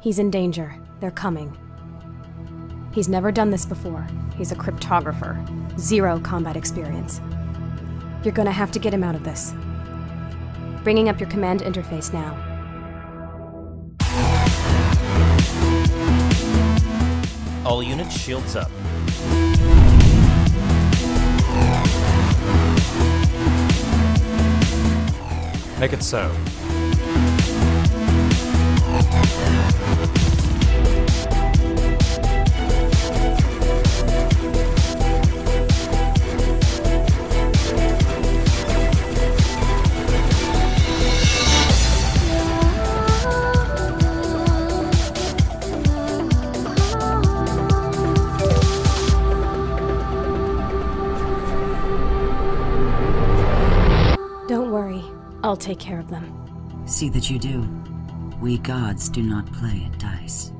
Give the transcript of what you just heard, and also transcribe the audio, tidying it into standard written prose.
He's in danger. They're coming. He's never done this before. He's a cryptographer. Zero combat experience. You're gonna have to get him out of this. Bringing up your command interface now. All units, shields up. Make it so. Don't worry, I'll take care of them. See that you do. We gods do not play at dice.